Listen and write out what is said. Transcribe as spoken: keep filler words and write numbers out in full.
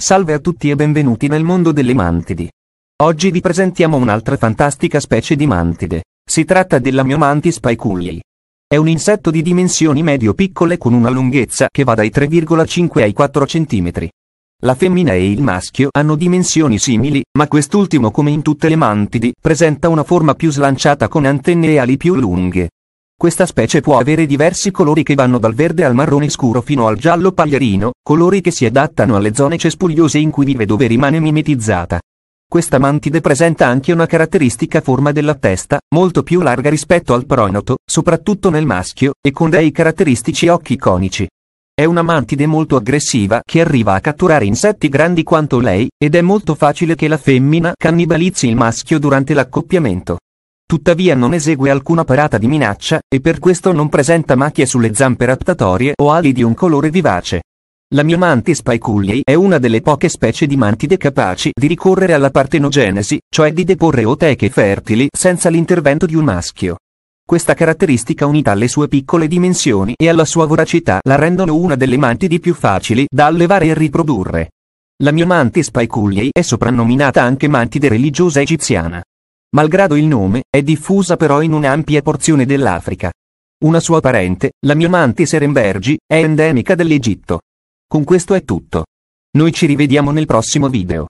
Salve a tutti e benvenuti nel mondo delle mantidi. Oggi vi presentiamo un'altra fantastica specie di mantide. Si tratta della Miomantis paykullii. È un insetto di dimensioni medio-piccole con una lunghezza che va dai tre virgola cinque ai quattro centimetri. La femmina e il maschio hanno dimensioni simili, ma quest'ultimo, come in tutte le mantidi, presenta una forma più slanciata con antenne e ali più lunghe. Questa specie può avere diversi colori che vanno dal verde al marrone scuro fino al giallo paglierino, colori che si adattano alle zone cespugliose in cui vive, dove rimane mimetizzata. Questa mantide presenta anche una caratteristica forma della testa, molto più larga rispetto al pronoto, soprattutto nel maschio, e con dei caratteristici occhi conici. È una mantide molto aggressiva che arriva a catturare insetti grandi quanto lei, ed è molto facile che la femmina cannibalizzi il maschio durante l'accoppiamento. Tuttavia non esegue alcuna parata di minaccia, e per questo non presenta macchie sulle zampe raptatorie o ali di un colore vivace. La Miomantis paykullii è una delle poche specie di mantide capaci di ricorrere alla partenogenesi, cioè di deporre oteche fertili senza l'intervento di un maschio. Questa caratteristica, unita alle sue piccole dimensioni e alla sua voracità, la rendono una delle mantidi più facili da allevare e riprodurre. La Miomantis paykullii è soprannominata anche mantide religiosa egiziana. Malgrado il nome, è diffusa però in un'ampia porzione dell'Africa. Una sua parente, la Miomantis Serembergi, è endemica dell'Egitto. Con questo è tutto. Noi ci rivediamo nel prossimo video.